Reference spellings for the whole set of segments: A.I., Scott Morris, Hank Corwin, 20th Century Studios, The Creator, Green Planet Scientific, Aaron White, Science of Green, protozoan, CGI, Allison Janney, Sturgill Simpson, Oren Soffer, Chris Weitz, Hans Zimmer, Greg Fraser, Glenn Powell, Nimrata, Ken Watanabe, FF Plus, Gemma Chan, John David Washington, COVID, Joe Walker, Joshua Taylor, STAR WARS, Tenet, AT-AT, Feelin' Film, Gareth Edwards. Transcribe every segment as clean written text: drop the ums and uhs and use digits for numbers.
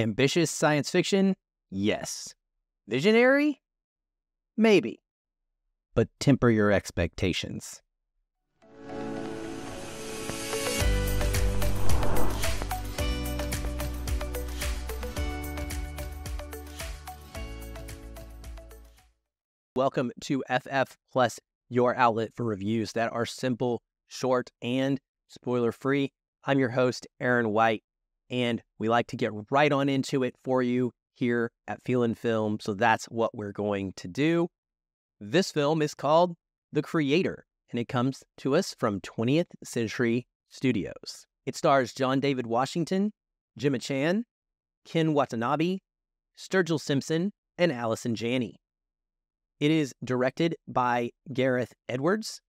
Ambitious science fiction? Yes. Visionary? Maybe. But temper your expectations. Welcome to FF Plus, your outlet for reviews that are simple, short, and spoiler-free. I'm your host, Aaron White, and we like to get right on into it for you here at Feelin' Film, so that's what we're going to do. This film is called The Creator, and it comes to us from 20th Century Studios. It stars John David Washington, Gemma Chan, Ken Watanabe, Sturgill Simpson, and Allison Janney. It is directed by Gareth Edwards,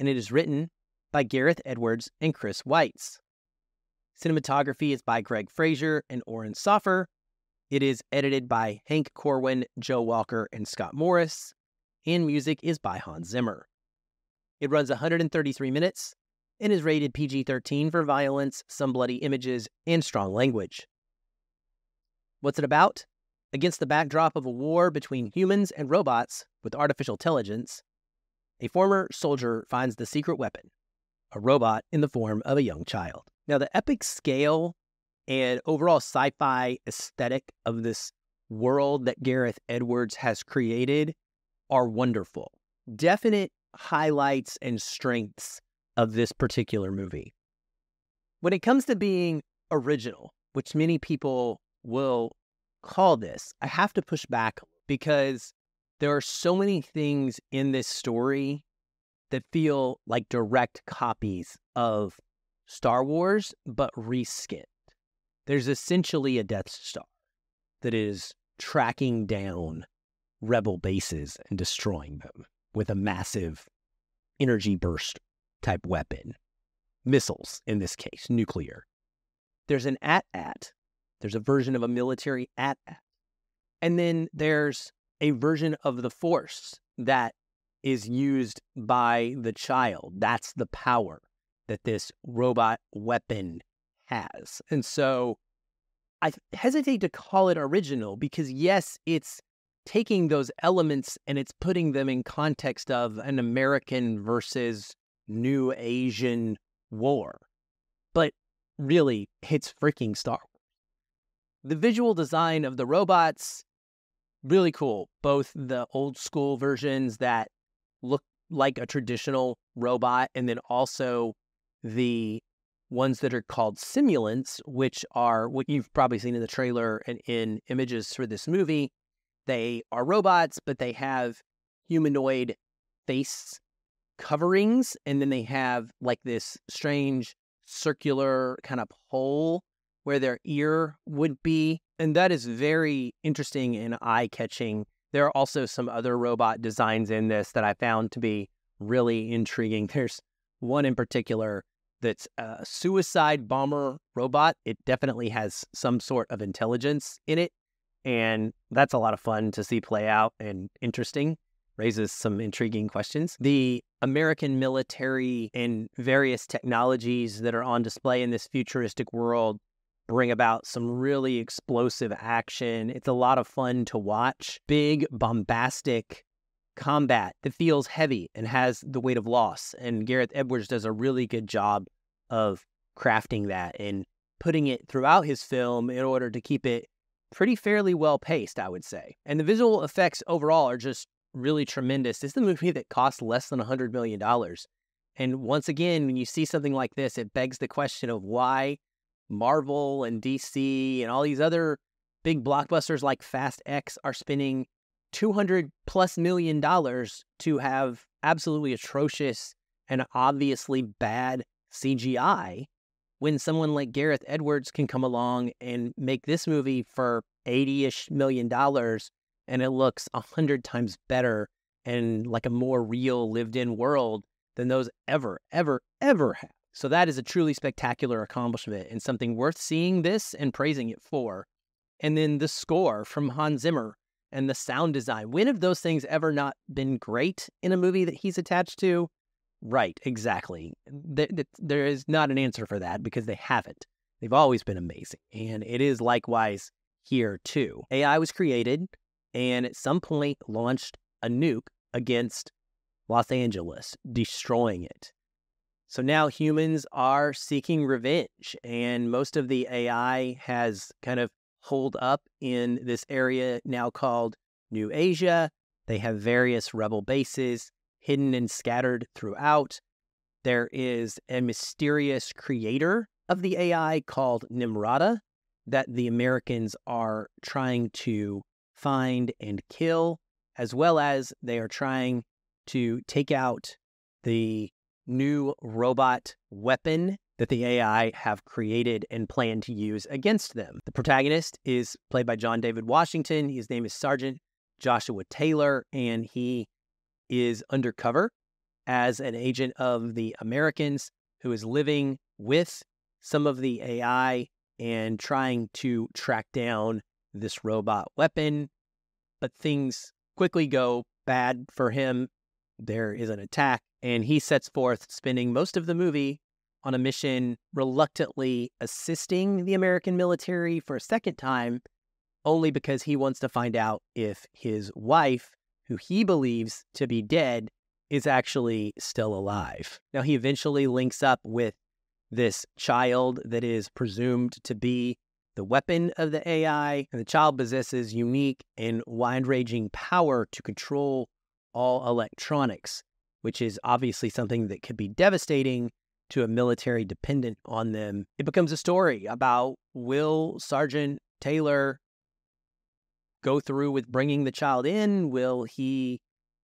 and it is written by Gareth Edwards and Chris Weitz. Cinematography is by Greg Fraser and Oren Soffer. It is edited by Hank Corwin, Joe Walker, and Scott Morris. And music is by Hans Zimmer. It runs 133 minutes and is rated PG-13 for violence, some bloody images, and strong language. What's it about? Against the backdrop of a war between humans and robots with artificial intelligence, a former soldier finds the secret weapon, a robot in the form of a young child. Now, the epic scale and overall sci-fi aesthetic of this world that Gareth Edwards has created are wonderful. Definite highlights and strengths of this particular movie. When it comes to being original, which many people will call this, I have to push back because there are so many things in this story that feel like direct copies of Star Wars, but reskinned. There's essentially a Death Star that is tracking down rebel bases and destroying them with a massive energy burst type weapon. Missiles, in this case, nuclear. There's an AT-AT. There's a version of a military AT-AT. And then there's a version of the Force that is used by the child. That's the power that this robot weapon has. And so I hesitate to call it original because, yes, it's taking those elements and it's putting them in context of an American versus new Asian war. But really, it's freaking Star Wars. The visual design of the robots, really cool. Both the old school versions that look like a traditional robot, and then also the ones that are called simulants, which are what you've probably seen in the trailer and in images for this movie. They are robots, but they have humanoid face coverings, and then they have like this strange circular kind of hole where their ear would be. And that is very interesting and eye-catching. There are also some other robot designs in this that I found to be really intriguing. There's one in particular that's a suicide bomber robot. It definitely has some sort of intelligence in it, and that's a lot of fun to see play out and interesting. Raises some intriguing questions. The American military and various technologies that are on display in this futuristic world bring about some really explosive action. It's a lot of fun to watch. Big, bombastic combat that feels heavy and has the weight of loss. And Gareth Edwards does a really good job of crafting that and putting it throughout his film in order to keep it pretty fairly well paced, I would say. And the visual effects overall are just really tremendous. This is a movie that costs less than $100 million. And once again, when you see something like this, it begs the question of why Marvel and DC and all these other big blockbusters like Fast X are spending $200+ million to have absolutely atrocious and obviously bad CGI when someone like Gareth Edwards can come along and make this movie for $80-ish million and it looks 100 times better and like a more real lived-in world than those ever have. So that is a truly spectacular accomplishment and something worth seeing this and praising it for. And then the score from Hans Zimmer and the sound design. When have those things ever not been great in a movie that he's attached to? Right, exactly. There is not an answer for that because they haven't. They've always been amazing. And it is likewise here too. AI was created and at some point launched a nuke against Los Angeles, destroying it. So now humans are seeking revenge, and most of the AI has kind of holed up in this area now called New Asia. They have various rebel bases hidden and scattered throughout. There is a mysterious creator of the AI called Nimrata that the Americans are trying to find and kill, as well as they are trying to take out the new robot weapon that the AI have created and plan to use against them. The protagonist is played by John David Washington. His name is Sergeant Joshua Taylor, and he is undercover as an agent of the Americans who is living with some of the AI and trying to track down this robot weapon. But things quickly go bad for him. There is an attack, and he sets forth spending most of the movie on a mission reluctantly assisting the American military for a second time, only because he wants to find out if his wife, who he believes to be dead, is actually still alive. Now, he eventually links up with this child that is presumed to be the weapon of the AI, and the child possesses unique and wide-ranging power to control all electronics, which is obviously something that could be devastating to a military dependent on them. It becomes a story about, will Sergeant Taylor go through with bringing the child in? Will he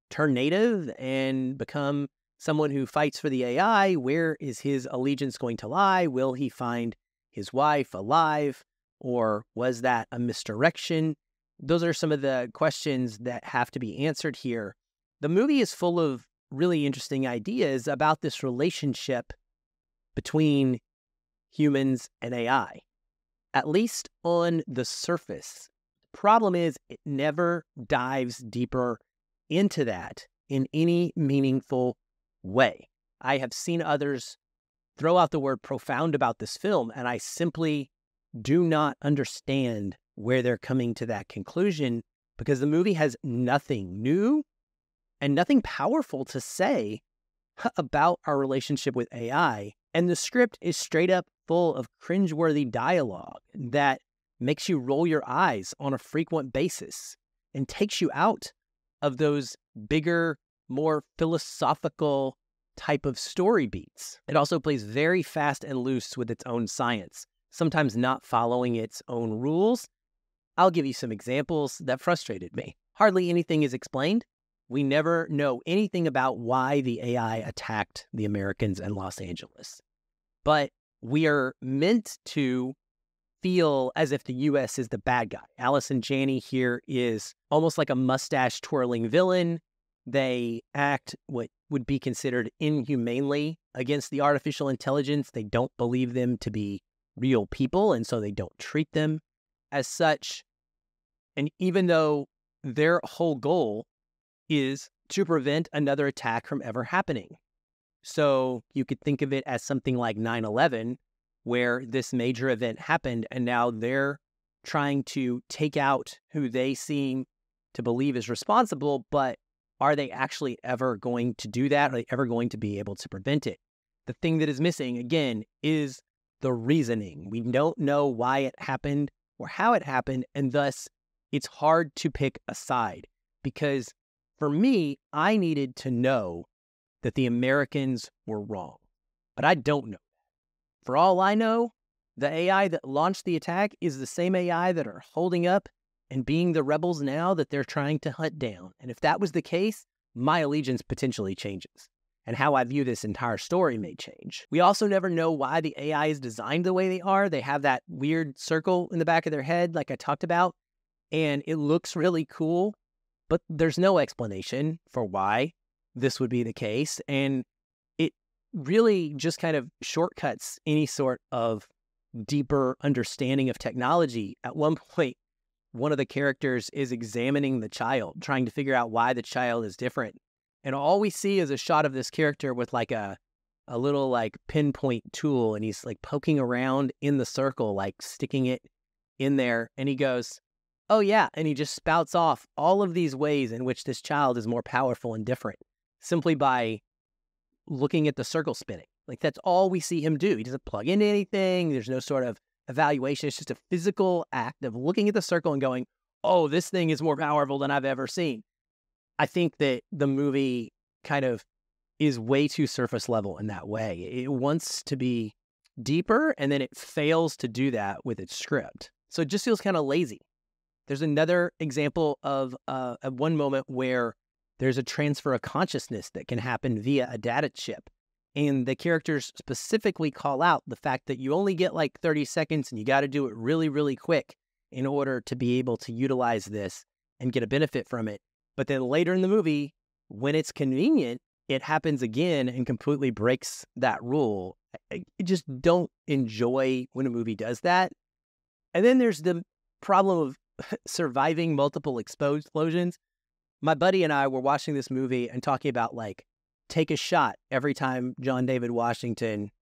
turn native and become someone who fights for the AI? Where is his allegiance going to lie? Will he find his wife alive? Or was that a misdirection? Those are some of the questions that have to be answered here. The movie is full of really interesting ideas about this relationship between humans and AI, at least on the surface. The problem is it never dives deeper into that in any meaningful way. I have seen others throw out the word profound about this film, and I simply do not understand where they're coming to that conclusion, because the movie has nothing new and nothing powerful to say about our relationship with AI. And the script is straight up full of cringeworthy dialogue that makes you roll your eyes on a frequent basis and takes you out of those bigger, more philosophical type of story beats. It also plays very fast and loose with its own science, sometimes not following its own rules. I'll give you some examples that frustrated me. Hardly anything is explained. We never know anything about why the AI attacked the Americans and Los Angeles. But we are meant to feel as if the U.S. is the bad guy. Allison Janney here is almost like a mustache-twirling villain. They act what would be considered inhumanely against the artificial intelligence. They don't believe them to be real people, and so they don't treat them as such. And even though their whole goal is to prevent another attack from ever happening. So you could think of it as something like 9/11, where this major event happened, and now they're trying to take out who they seem to believe is responsible, but are they actually ever going to do that? Are they ever going to be able to prevent it? The thing that is missing, again, is the reasoning. We don't know why it happened or how it happened, and thus it's hard to pick a side, because for me, I needed to know that the Americans were wrong, but I don't know. For all I know, the AI that launched the attack is the same AI that are holding up and being the rebels now that they're trying to hunt down. And if that was the case, my allegiance potentially changes, and how I view this entire story may change. We also never know why the AI is designed the way they are. They have that weird circle in the back of their head, like I talked about, and it looks really cool. But there's no explanation for why this would be the case, and it really just kind of shortcuts any sort of deeper understanding of technology. At one point, one of the characters is examining the child, trying to figure out why the child is different. And all we see is a shot of this character with like a little like pinpoint tool, and he's like poking around in the circle, like sticking it in there, and he goes, oh yeah, and he just spouts off all of these ways in which this child is more powerful and different simply by looking at the circle spinning. Like, that's all we see him do. He doesn't plug into anything. There's no sort of evaluation. It's just a physical act of looking at the circle and going, oh, this thing is more powerful than I've ever seen. I think that the movie kind of is way too surface level in that way. It wants to be deeper, and then it fails to do that with its script. So it just feels kind of lazy. There's another example of one moment where there's a transfer of consciousness that can happen via a data chip. And the characters specifically call out the fact that you only get like 30 seconds and you got to do it really, really quick in order to be able to utilize this and get a benefit from it. But then later in the movie, when it's convenient, it happens again and completely breaks that rule. I just don't enjoy when a movie does that. And then there's the problem of surviving multiple explosions. My buddy and I were watching this movie and talking about, like, take a shot every time John David Washington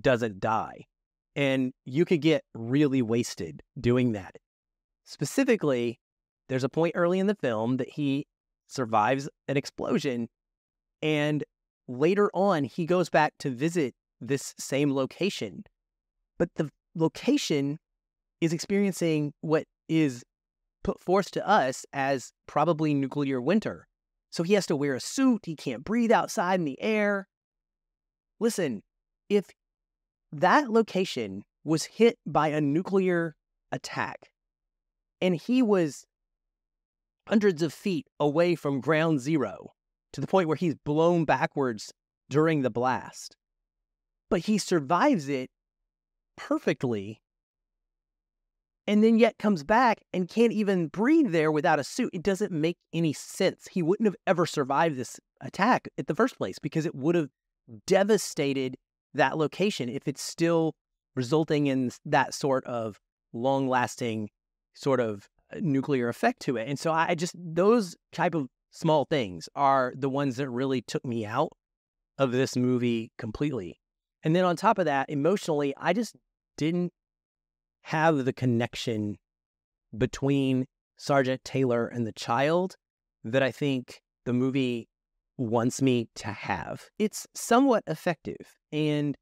doesn't die. And you could get really wasted doing that. Specifically, there's a point early in the film that he survives an explosion, and later on he goes back to visit this same location. But the location is experiencing what is put forth to us as probably nuclear winter. So he has to wear a suit. He can't breathe outside in the air. Listen, if that location was hit by a nuclear attack and he was hundreds of feet away from ground zero to the point where he's blown backwards during the blast, but he survives it perfectly and then yet comes back and can't even breathe there without a suit, it doesn't make any sense. He wouldn't have ever survived this attack in the first place because it would have devastated that location if it's still resulting in that sort of long-lasting sort of nuclear effect to it. And so I just, those type of small things are the ones that really took me out of this movie completely. And then on top of that, emotionally, I just didn't have the connection between Sergeant Taylor and the child that I think the movie wants me to have. It's somewhat effective, and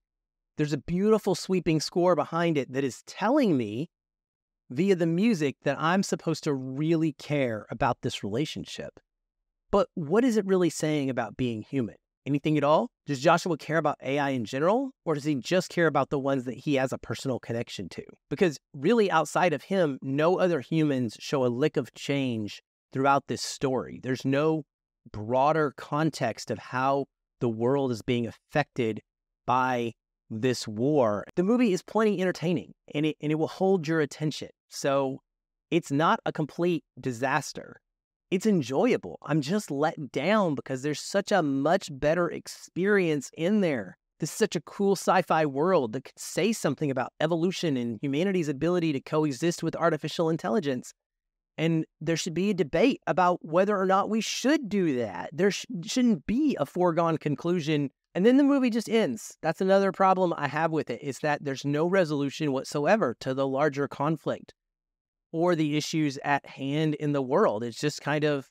there's a beautiful sweeping score behind it that is telling me via the music that I'm supposed to really care about this relationship. But what is it really saying about being human? Anything at all? Does Joshua care about AI in general, or does he just care about the ones that he has a personal connection to? Because really, outside of him, no other humans show a lick of change throughout this story. There's no broader context of how the world is being affected by this war. The movie is plenty entertaining, and it will hold your attention. So it's not a complete disaster. It's enjoyable. I'm just let down because there's such a much better experience in there. This is such a cool sci-fi world that could say something about evolution and humanity's ability to coexist with artificial intelligence. And there should be a debate about whether or not we should do that. There shouldn't be a foregone conclusion. And then the movie just ends. That's another problem I have with it, is that there's no resolution whatsoever to the larger conflict or the issues at hand in the world. It's just kind of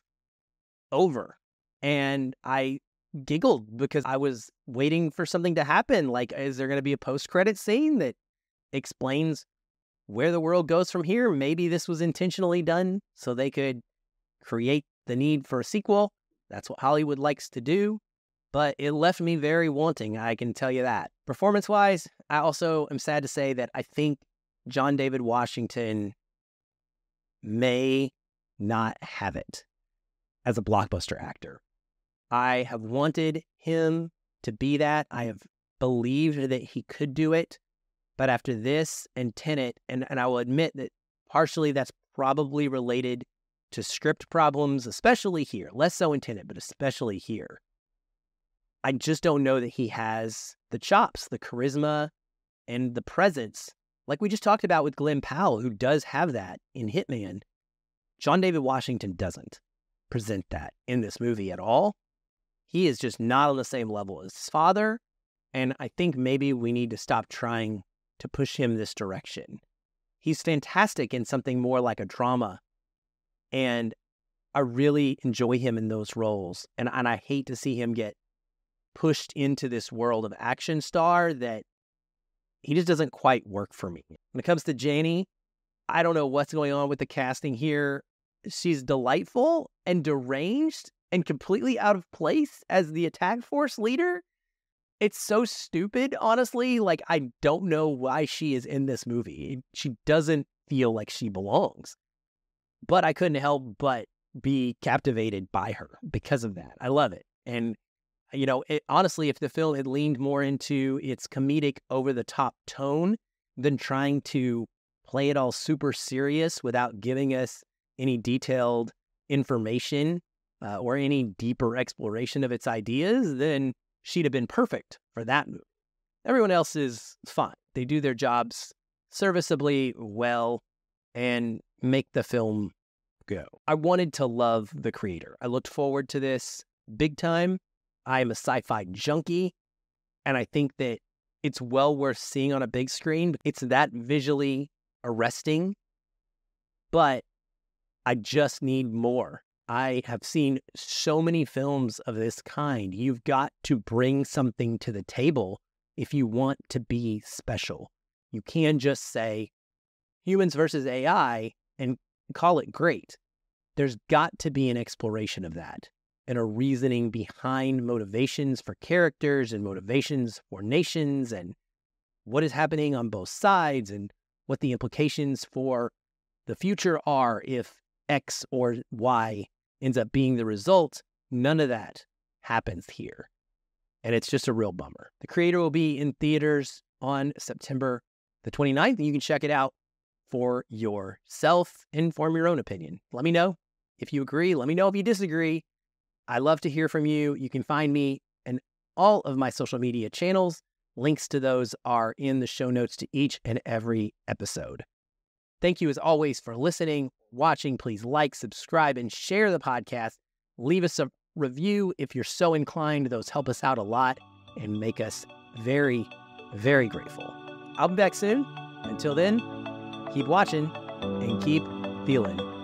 over. And I giggled because I was waiting for something to happen. Like, is there going to be a post-credit scene that explains where the world goes from here? Maybe this was intentionally done so they could create the need for a sequel. That's what Hollywood likes to do. But it left me very wanting, I can tell you that. Performance-wise, I also am sad to say that I think John David Washington may not have it as a blockbuster actor. I have wanted him to be that. I have believed that he could do it. But after this and Tenet, and I will admit that partially that's probably related to script problems, especially here. Less so in Tenet, but especially here. I just don't know that he has the chops, the charisma, and the presence, like we just talked about with Glenn Powell, who does have that in Hitman. John David Washington doesn't present that in this movie at all. He is just not on the same level as his father, and I think maybe we need to stop trying to push him this direction. He's fantastic in something more like a drama. And I really enjoy him in those roles. And I hate to see him get pushed into this world of action star that he just doesn't quite work for me. When it comes to Janney, I don't know what's going on with the casting here. She's delightful and deranged and completely out of place as the attack force leader. It's so stupid, honestly. Like, I don't know why she is in this movie. She doesn't feel like she belongs. But I couldn't help but be captivated by her because of that. I love it. And, you know, honestly, if the film had leaned more into its comedic over-the-top tone than trying to play it all super serious without giving us any detailed information or any deeper exploration of its ideas, then she'd have been perfect for that movie. Everyone else is fine. They do their jobs serviceably well and make the film go. I wanted to love The Creator. I looked forward to this big time. I'm a sci-fi junkie, and I think that it's well worth seeing on a big screen. It's that visually arresting, but I just need more. I have seen so many films of this kind. You've got to bring something to the table if you want to be special. You can just say humans versus AI and call it great. There's got to be an exploration of that and a reasoning behind motivations for characters and motivations for nations and what is happening on both sides and what the implications for the future are if X or Y ends up being the result. None of that happens here. And it's just a real bummer. The Creator will be in theaters on September the 29th, and you can check it out for yourself and form your own opinion. Let me know if you agree. Let me know if you disagree. I love to hear from you. You can find me in all of my social media channels. Links to those are in the show notes to each and every episode. Thank you, as always, for listening, watching. Please like, subscribe, and share the podcast. Leave us a review if you're so inclined. Those help us out a lot and make us very, very grateful. I'll be back soon. Until then, keep watching and keep feeling.